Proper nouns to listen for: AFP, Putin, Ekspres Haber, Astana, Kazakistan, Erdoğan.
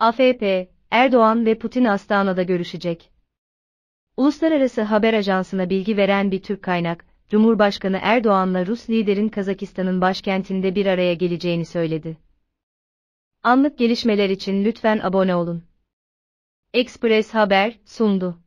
AFP, Erdoğan ve Putin Astana'da görüşecek. Uluslararası Haber Ajansı'na bilgi veren bir Türk kaynak, Cumhurbaşkanı Erdoğan'la Rus liderin Kazakistan'ın başkentinde bir araya geleceğini söyledi. Anlık gelişmeler için lütfen abone olun. Ekspres Haber sundu.